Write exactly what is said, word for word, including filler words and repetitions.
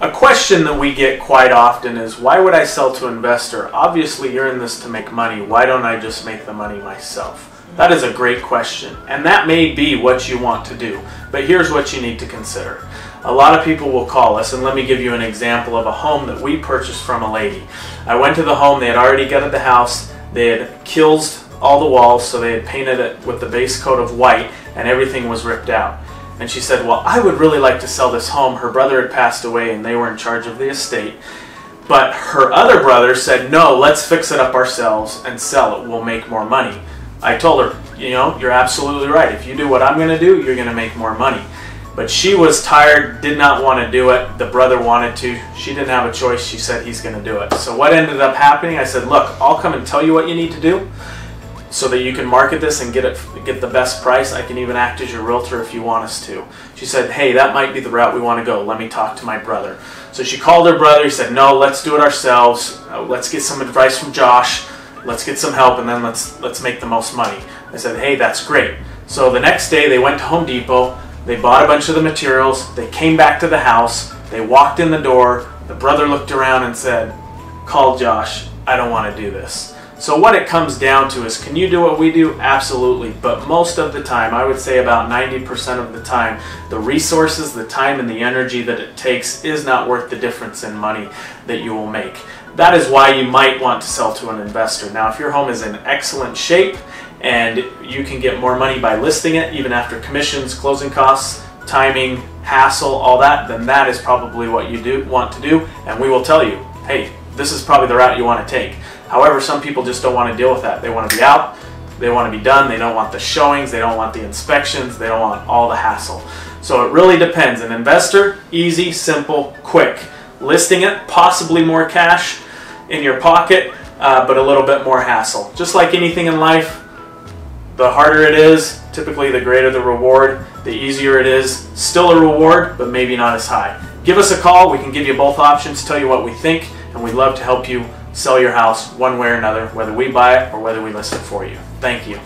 A question that we get quite often is, why would I sell to an investor? Obviously, you're in this to make money. Why don't I just make the money myself? That is a great question, and that may be what you want to do, but here's what you need to consider. A lot of people will call us, and let me give you an example of a home that we purchased from a lady. I went to the home, they had already gutted the house, they had kills all the walls, so they had painted it with the base coat of white, and everything was ripped out. And she said, well, I would really like to sell this home. Her brother had passed away and they were in charge of the estate. But her other brother said, no, let's fix it up ourselves and sell it. We'll make more money. I told her, you know, you're absolutely right. If you do what I'm going to do, you're going to make more money. But she was tired, did not want to do it. The brother wanted to. She didn't have a choice. She said, he's going to do it. So what ended up happening, I said, look, I'll come and tell you what you need to do, so that you can market this and get it, get the best price. I can even act as your realtor if you want us to. She said, hey, that might be the route we want to go. Let me talk to my brother. So she called her brother. He said, no, let's do it ourselves. Let's get some advice from Josh. Let's get some help, and then let's, let's make the most money. I said, hey, that's great. So the next day, they went to Home Depot. They bought a bunch of the materials. They came back to the house. They walked in the door. The brother looked around and said, call Josh. I don't want to do this. So what it comes down to is, can you do what we do? Absolutely. But most of the time, I would say about ninety percent of the time, the resources, the time, and the energy that it takes is not worth the difference in money that you will make. That is why you might want to sell to an investor. Now, if your home is in excellent shape and you can get more money by listing it, even after commissions, closing costs, timing, hassle, all that, then that is probably what you do want to do. And we will tell you, hey, this is probably the route you want to take. However, some people just don't want to deal with that. They want to be out, they want to be done, they don't want the showings, they don't want the inspections, they don't want all the hassle. So it really depends. An investor, easy, simple, quick. Listing it, possibly more cash in your pocket, uh, but a little bit more hassle. Just like anything in life, the harder it is, typically the greater the reward, the easier it is. Still a reward, but maybe not as high. Give us a call, we can give you both options, tell you what we think, and we'd love to help you sell your house one way or another, whether we buy it or whether we list it for you. Thank you.